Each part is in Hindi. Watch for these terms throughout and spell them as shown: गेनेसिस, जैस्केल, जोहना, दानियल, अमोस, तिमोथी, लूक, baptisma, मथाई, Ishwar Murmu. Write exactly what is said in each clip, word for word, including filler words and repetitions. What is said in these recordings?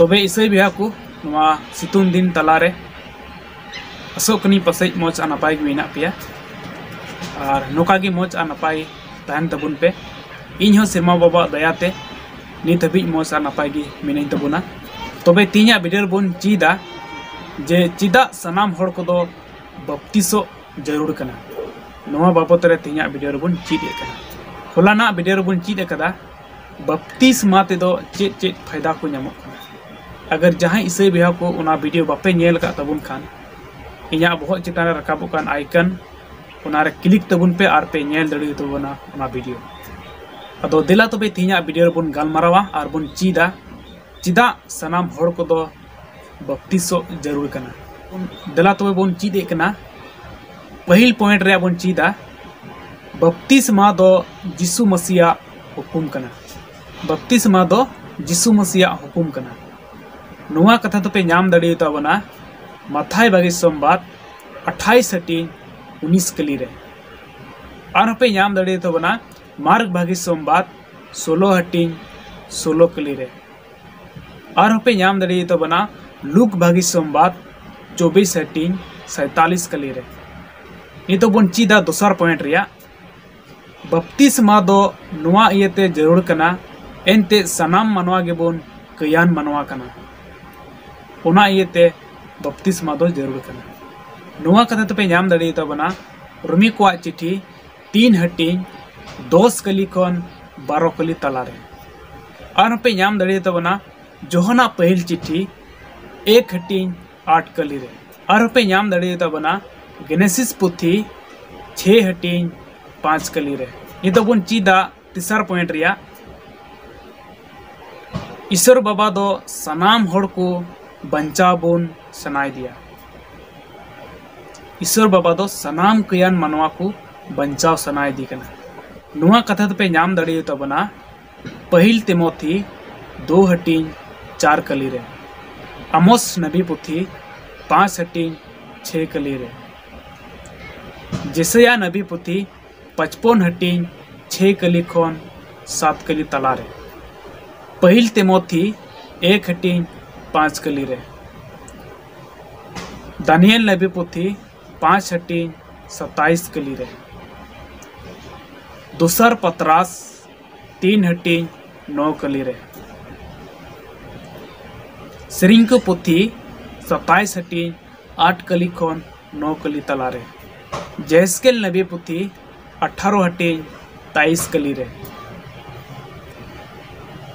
तब इसई बेहा को सितुंग दिन तलारे असोकनी पासे मौज आ नपाय गे मेना पेया और नोका गे मौज आ नपाय तहन तबुन पे इन हो सिरमा बाबा दयाते नित हबी मौज आ नपाय गे मेनाई तबुना। तबे तीना बिडर बोन चीदा जे चीदा सनाम हर को दो बपतिसो जरूर कना नोवा बाबत रे तीना बिडर बोन चीद कना। होलाना बिडर बोन चीद कदा बपतिस्मा ते दो चेत चेत फायदा को ᱧᱟᱢᱚᱜ ᱠᱟᱱᱟ। अगर जहां इसई बेहा को उना वीडियो बापे नेल का तबुन खान इया बहुत चितान रखाबो कान आइकन उनारे क्लिक तबुन पे आर पे नेल दड़ी तबुना उना वीडियो अदो दिला तबे तीना वीडियो बुन गलमारावा आर बुन चीदा चिदा सनाम होड़ को दो बपतिसो जरूर कना। दिला तबे बुन चीद एकना पहिल पॉइंट रे बुन चीदा बपतिस्मा दो यीशु मसीहा हुकुम कना। बपतिस्मा दो यीशु मसीहा हुकुम कना। नुआ कथा तो पे नाम दड़ी तबना मथाई बागी सोमवार अट्ठाईस हटिंग उन्नीस कली रे और पे नाम दड़ी तबना मार्ग बागी सोमवार सोलह हटिंग सोलह कली रे और पे नाम दड़ी तबना लूक बागी सोमवार चौबीस हटिंग सैंतालीस कली रे। ये तो बन चीदा दूसरा पॉइंट रिया बपतिस्मा दो नुआ इयते जरूर कना एनते सनाम मनवा गे बोन कयान मनवा कना उना इयते बपतिस्मा दो जरूर कना। नुआ कथा तो पे नाम दड़ी तबना रुमी को चिठी तीन हटिंग दस कली खन बारह कली तलारे और पे नाम दड़ी तबना जोहना पहल चिठी एक हटिंग आठ कली रे और पे नाम दड़ी तबना गेनेसिस पुथी छः हटिंग पाँच कली रे। ये तो बन चीदा तीसरा पॉइंट रिया ईश्वर बाबा दो सनाम होड़ को बंचा बोन सनाई दिया। ईश्वर बाबा दो सनाम कयान मनवा को बंचाव सनाई दी कना। नुआ कथा तो पे नाम दड़ी तबना पहिल तिमोथी दो हटिंग चार कली रे अमोस नबी पुथी पाँच हटिंग छः कली रे जैसे या नबी पुथी पचपन हटिंग छः कली खन सात कली तला रे पहिल तिमोथी एक हटिंग पाँच कली रे दानियल नबी पुथी पाँच हटिंग सत्ताईस कली रे दूसर पत्रास तीन हटिंग नौ कली रे सिरिंको पुथी सत्ताईस हटिंग आठ कली खन नौ कली तला रे जैस्केल नबी पुथी अठारह हटिंग तेईस कली रे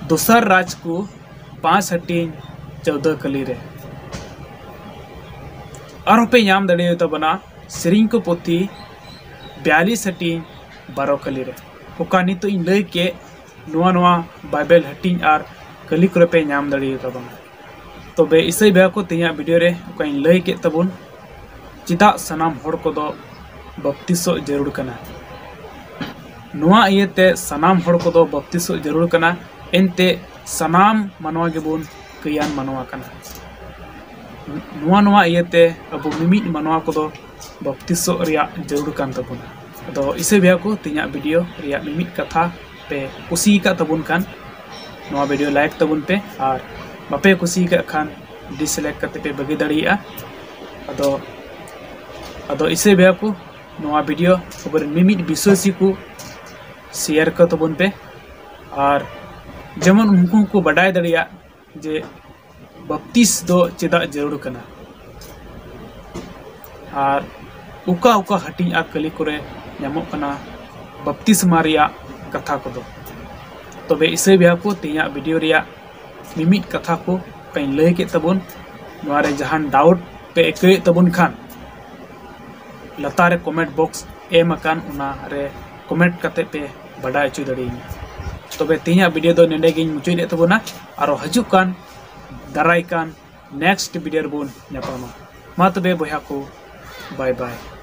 दूसर राज को पाँच हटिंग चौदह कली रे और पे नाम दड़ी तबना सिरिंग को पोथी बयालीस हटिंग बारह कली रे ओका नितो इन लय के नोवा नोवा बाइबल हटिंग और कली को पे नाम दड़ी तबना। तो बे इसई बे को तिया वीडियो रे ओका इन लय के तबुन चिदा सनाम होड़ को दो बपतिसो जरूर कना। नोवा इयते सनाम होड़ को दो बपतिसो जरूर कना एनते सनाम मनवा के बोन कयान मनवा कना। नुआ नुआ इयते अब मिमिद मनवा को दो बपतिसो रिया जरूर कान तबुना। तो इसे बिया को तिना वीडियो रिया मिमिद कथा पे कुसी का तबुन कान नुआ वीडियो लाइक तबुन पे और बापे कुसी का खान डिसलाइक करते पे बगी दड़िया अदो अदो इसे बिया को नुआ वीडियो अब मिमिद विशेष को शेयर कर तबुन पे और जमन उनको को बड़ाई दड़िया जे बपतिस दो चेदा जरूर कना और उका उका हटिंग आ कली कोरे ᱧᱟᱢᱚᱜ ᱠᱟᱱᱟ बपतिस्मा रिया कथा को दो। तो बे इसे बिहा को तिया वीडियो रिया मिमिद कथा को कई लय के तबुन नोरे जहान डाउट पे एकय तबुन खान लतारे कमेंट बॉक्स एम अकान उना रे कमेंट करते पे बड़ा अचु दड़ी। तबे तिया वीडियो दो नेडेगिन मुचुई दे तबुना आरो हजुकान दाराइकान नेक्स्ट वीडियो बोन नेपामा मा तबे बया को बाय बाय।